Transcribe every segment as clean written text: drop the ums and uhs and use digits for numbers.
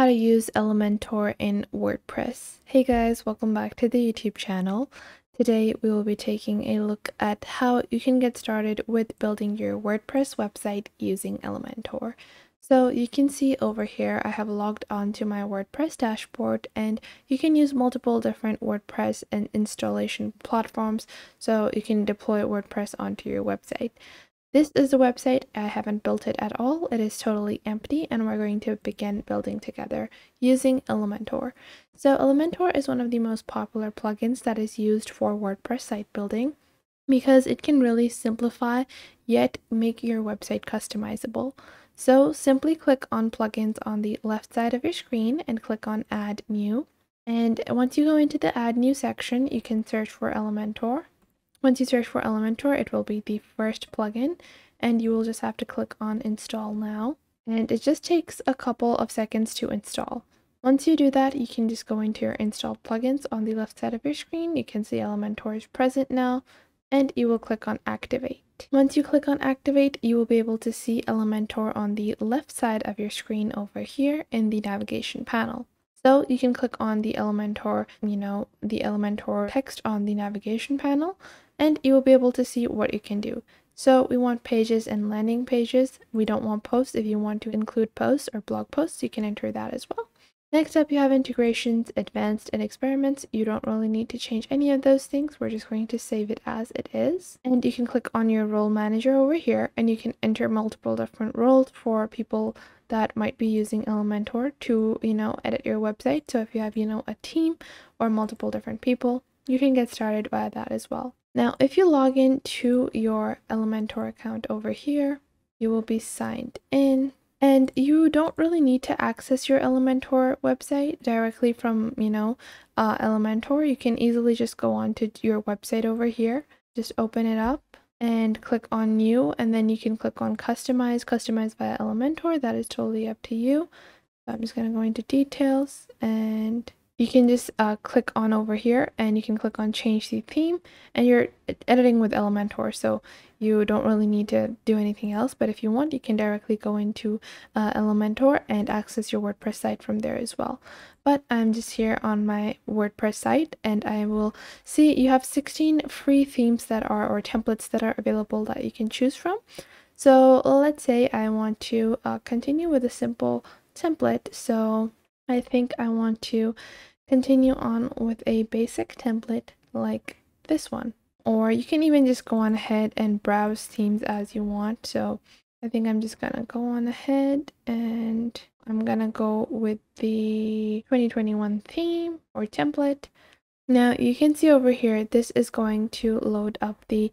how to use Elementor in WordPress. Hey guys, welcome back to the YouTube channel. Today we will be taking a look at how you can get started with building your WordPress website using Elementor. So you can see over here, I have logged on to my WordPress dashboard, and you can use multiple different WordPress and installation platforms, so you can deploy WordPress onto your website. This is the website. I haven't built it at all. It is totally empty, and we're going to begin building together using Elementor. So Elementor is one of the most popular plugins that is used for WordPress site building because it can really simplify yet make your website customizable. So simply click on plugins on the left side of your screen and click on add new. And once you go into the add new section, you can search for Elementor. Once you search for Elementor, it will be the first plugin, and you will just have to click on install now. And it just takes a couple of seconds to install. Once you do that, you can just go into your installed plugins on the left side of your screen. You can see Elementor is present now, and you will click on activate. Once you click on activate, you will be able to see Elementor on the left side of your screen over here in the navigation panel. So you can click on the Elementor, the Elementor text on the navigation panel, and you will be able to see what you can do. So we want pages and landing pages. We don't want posts. If you want to include posts or blog posts, you can enter that as well. Next up, you have integrations, advanced, and experiments. You don't really need to change any of those things. We're just going to save it as it is. And you can click on your role manager over here, and you can enter multiple different roles for people that might be using Elementor to, edit your website. So if you have, a team or multiple different people, you can get started by that as well. Now, if you log in to your Elementor account over here, you will be signed in. And you don't really need to access your Elementor website directly from, Elementor. You can easily just go on to your website over here. Just open it up and click on new, and then you can click on customize via Elementor. That is totally up to you. So I'm just going to go into details, and you can just click on over here, and you can click on change the theme, and you're editing with Elementor, so you don't really need to do anything else. But if you want, you can directly go into Elementor and access your WordPress site from there as well. But I'm just here on my WordPress site, and I will see you have 16 free themes that are, or templates that are available that you can choose from. So let's say I want to continue with a simple template. So I think I want to continue on with a basic template like this one, or you can even just go on ahead and browse themes as you want. So I think I'm just gonna go on ahead, and I'm gonna go with the 2021 theme or template. Now you can see over here, this is going to load up the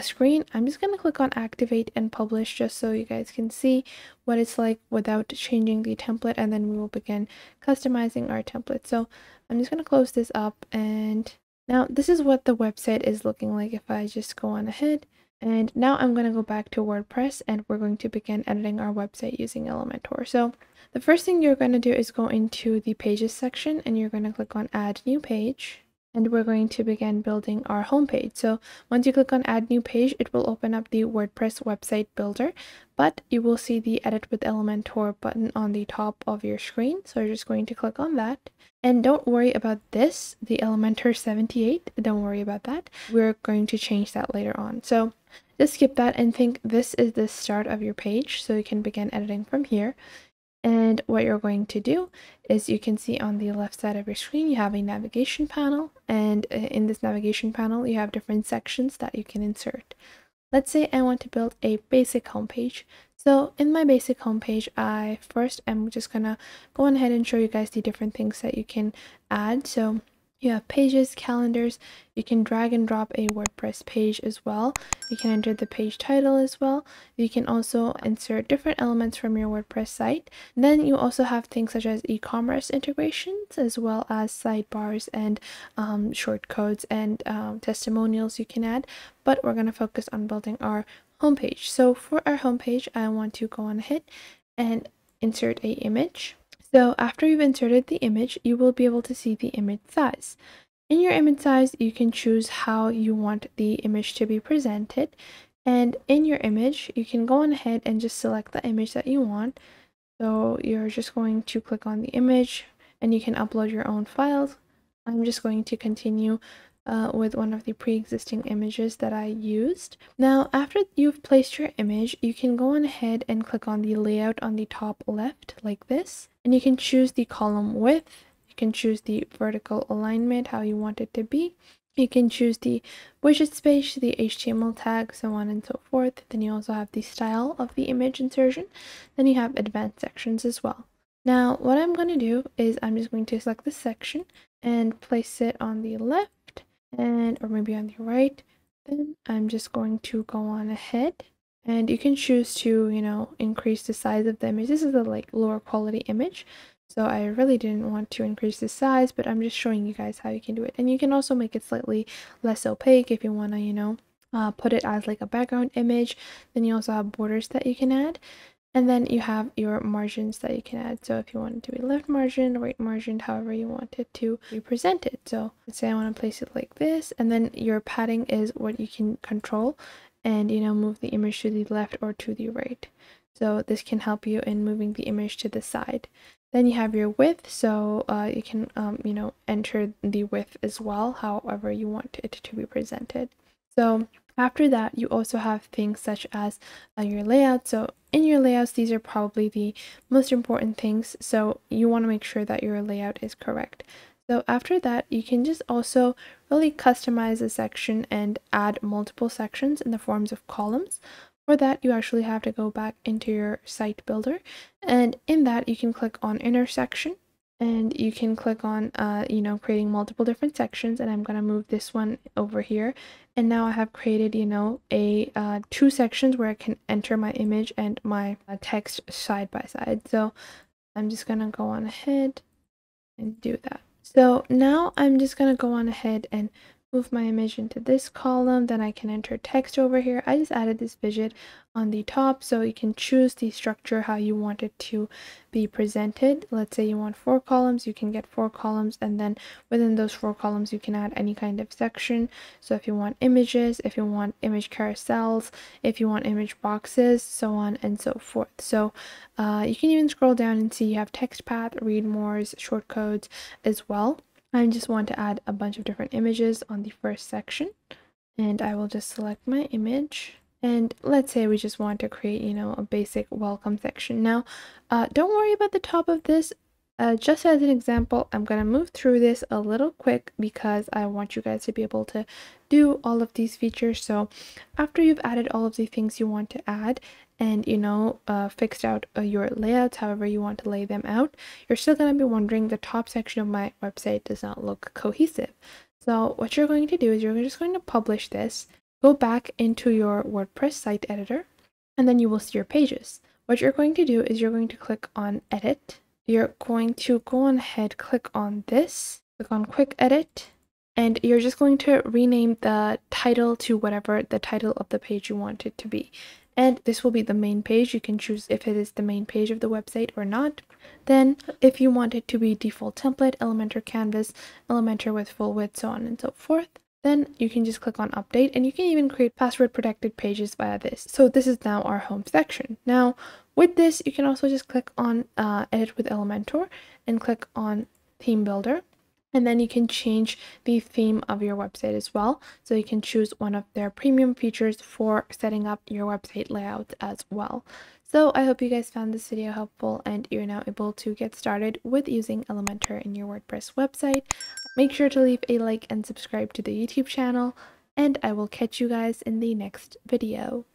screen. I'm just gonna click on activate and publish just so you guys can see what it's like without changing the template, and then we will begin customizing our template. So I'm just gonna close this up, and now this is what the website is looking like if I just go on ahead. And now I'm going to go back to WordPress, and we're going to begin editing our website using Elementor. So the first thing you're going to do is go into the pages section, and you're going to click on add new page, and we're going to begin building our home page. So once you click on add new page, it will open up the WordPress website builder, but you will see the edit with Elementor button on the top of your screen. So you're just going to click on that. And don't worry about this, the Elementor 78, don't worry about that. We're going to change that later on. So just skip that and think this is the start of your page, so you can begin editing from here. And what you're going to do is you can see on the left side of your screen, you have a navigation panel. And in this navigation panel, you have different sections that you can insert. Let's say I want to build a basic homepage. So in my basic homepage, I first am just going to go on ahead and show you guys the different things that you can add. So you have pages, calendars, you can drag and drop a WordPress page as well. You can enter the page title as well. You can also insert different elements from your WordPress site. And then you also have things such as e-commerce integrations, as well as sidebars and short codes and testimonials you can add. But we're going to focus on building our homepage. So for our homepage, I want to go on ahead and insert an image. So after you've inserted the image, you will be able to see the image size. In your image size, you can choose how you want the image to be presented. And in your image, you can go on ahead and just select the image that you want. So you're just going to click on the image and you can upload your own files. I'm just going to continue with one of the pre-existing images that I used. Now, after you've placed your image, you can go on ahead and click on the layout on the top left like this, and you can choose the column width. You can choose the vertical alignment, how you want it to be. You can choose the widget space, the HTML tag, so on and so forth. Then you also have the style of the image insertion. Then you have advanced sections as well. Now, what I'm going to do is I'm just going to select this section and place it on the left and or maybe on the right. Then I'm just going to go on ahead and you can choose to, you know, increase the size of the image. This is a like lower quality image. So I really didn't want to increase the size, but I'm just showing you guys how you can do it. And you can also make it slightly less opaque if you want to, you know, put it as like a background image. Then you also have borders that you can add. And then you have your margins that you can add. So if you want it to be left margin, right margin, however you want it to be presented. So let's say I want to place it like this. And then your padding is what you can control and, you know, move the image to the left or to the right. So this can help you in moving the image to the side. Then you have your width, so you can, you know, enter the width as well, however you want it to be presented. So after that, you also have things such as your layout. So in your layouts, these are probably the most important things. So you want to make sure that your layout is correct. So after that, you can just also really customize a section and add multiple sections in the forms of columns. For that, you actually have to go back into your site builder, and in that you can click on intersection and you can click on you know, creating multiple different sections. And I'm going to move this one over here, and now I have created, you know, a two sections where I can enter my image and my text side by side. So I'm just going to go on ahead and do that. So now I'm just going to go on ahead and move my image into this column. Then I can enter text over here. I just added this widget on the top, so you can choose the structure how you want it to be presented. Let's say you want 4 columns, you can get 4 columns, and then within those 4 columns you can add any kind of section. So if you want images, if you want image carousels, if you want image boxes, so on and so forth. So you can even scroll down and see you have text path, read mores, shortcodes as well. I just want to add a bunch of different images on the first section, and I will just select my image. And let's say we just want to create, you know, a basic welcome section. Now, don't worry about the top of this. Just as an example, I'm going to move through this a little quick because I want you guys to be able to do all of these features. So after you've added all of the things you want to add and, you know, fixed out your layouts however you want to lay them out, you're still going to be wondering the top section of my website does not look cohesive. So what you're going to do is you're just going to publish this, go back into your WordPress site editor, and then you will see your pages. What you're going to do is you're going to click on edit. You're going to go on ahead, click on this, click on quick edit, and you're just going to rename the title to whatever the title of the page you want it to be. And this will be the main page. You can choose if it is the main page of the website or not. Then if you want it to be default template, Elementor canvas, Elementor with full width, so on and so forth. Then you can just click on update, and you can even create password protected pages via this. So this is now our home section. Now with this, you can also just click on edit with Elementor and click on theme builder. And then you can change the theme of your website as well. So you can choose one of their premium features for setting up your website layout as well. So I hope you guys found this video helpful and you're now able to get started with using Elementor in your WordPress website. Make sure to leave a like and subscribe to the YouTube channel, and I will catch you guys in the next video.